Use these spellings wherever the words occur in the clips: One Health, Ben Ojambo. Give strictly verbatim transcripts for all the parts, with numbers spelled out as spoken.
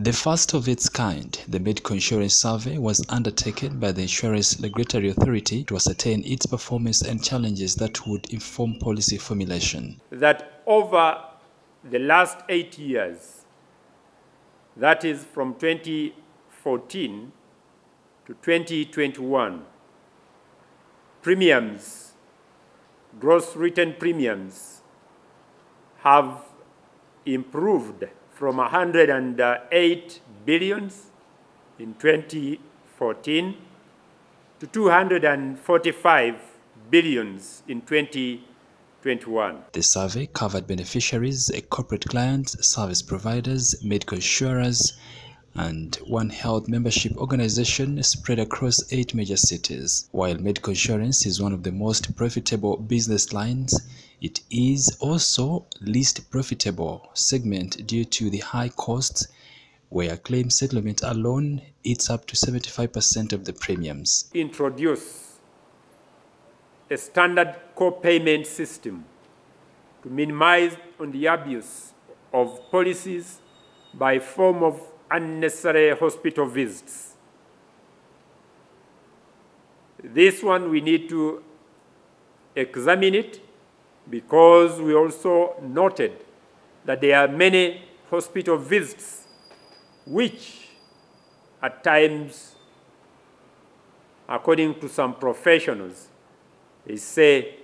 The first of its kind, the medical insurance survey was undertaken by the Insurance Regulatory Authority to ascertain its performance and challenges that would inform policy formulation. That over the last eight years, that is from twenty fourteen to twenty twenty-one, premiums, gross written premiums, have improved from one hundred eight billions in twenty fourteen to two hundred forty-five billions in twenty twenty-one. The survey covered beneficiaries, corporate clients, service providers, medical insurers, and One Health membership organization spread across eight major cities. While medical insurance is one of the most profitable business lines, it is also least profitable segment due to the high costs, where claim settlement alone eats up to seventy-five percent of the premiums. Introduce a standard co-payment system to minimize on the abuse of policies by form of unnecessary hospital visits. This one we need to examine it, because we also noted that there are many hospital visits which at times, according to some professionals, they say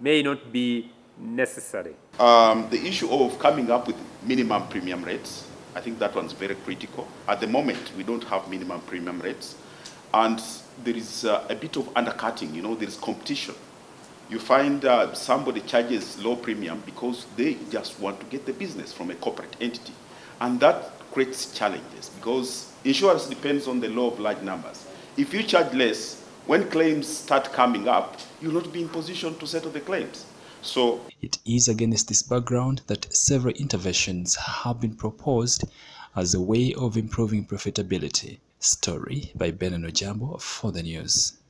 may not be necessary. Um, the issue of coming up with minimum premium rates, I think that one's very critical. At the moment, we don't have minimum premium rates, and there is uh, a bit of undercutting, you know, there is competition. You find uh, somebody charges low premium because they just want to get the business from a corporate entity, and that creates challenges because insurance depends on the law of large numbers. If you charge less, when claims start coming up, you'll not be in position to settle the claims. So it is against this background that several interventions have been proposed as a way of improving profitability. Story by Ben Ojambo for the news.